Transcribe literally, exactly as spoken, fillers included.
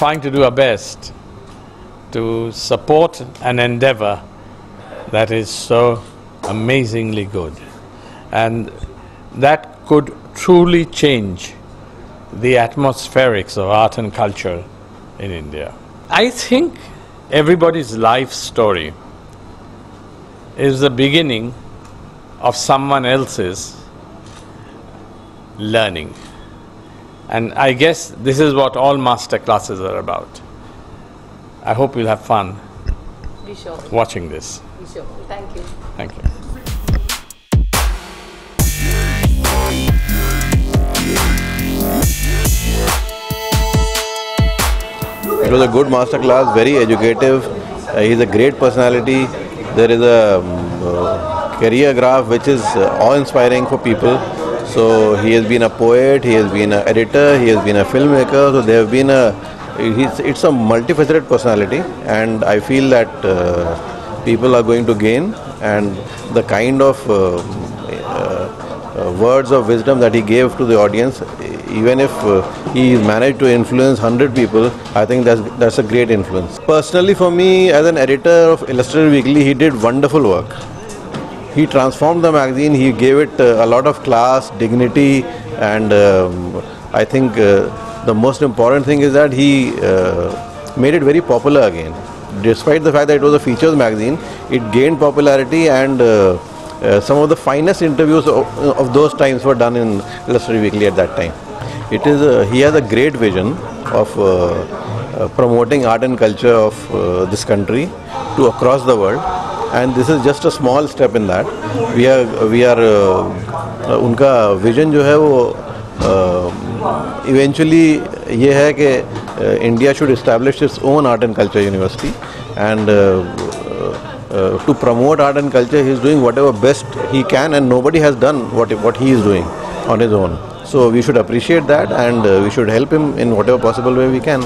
trying to do our best to support an endeavor that is so amazingly good. And that could truly change the atmospherics of art and culture in India. I think everybody's life story is the beginning of someone else's learning. And I guess this is what all master classes are about. I hope you'll have fun Be sure. watching this. Be sure. Thank you. Thank you. It was a good master class, very educative. Uh, he's a great personality. There is a uh, career graph which is uh, awe-inspiring for people. So he has been a poet, he has been an editor, he has been a filmmaker. So there have been a, it's, it's a multifaceted personality, and I feel that uh, people are going to gain, and the kind of uh, uh, uh, words of wisdom that he gave to the audience, even if uh, he managed to influence one hundred people, I think that's, that's a great influence. Personally for me, as an editor of Illustrated Weekly, he did wonderful work. He transformed the magazine, he gave it uh, a lot of class, dignity, and um, I think uh, the most important thing is that he uh, made it very popular again. Despite the fact that it was a features magazine, it gained popularity, and uh, uh, some of the finest interviews of, of those times were done in Illustrated Weekly at that time. It is uh, he has a great vision of uh, uh, promoting art and culture of uh, this country to across the world. And this is just a small step in that. We are, we are, uh, उनका vision जो है वो uh, eventually ये है कि uh, India should establish its own art and culture university, and uh, uh, to promote art and culture he is doing whatever best he can, and nobody has done what what he is doing on his own. So we should appreciate that, and uh, we should help him in whatever possible way we can.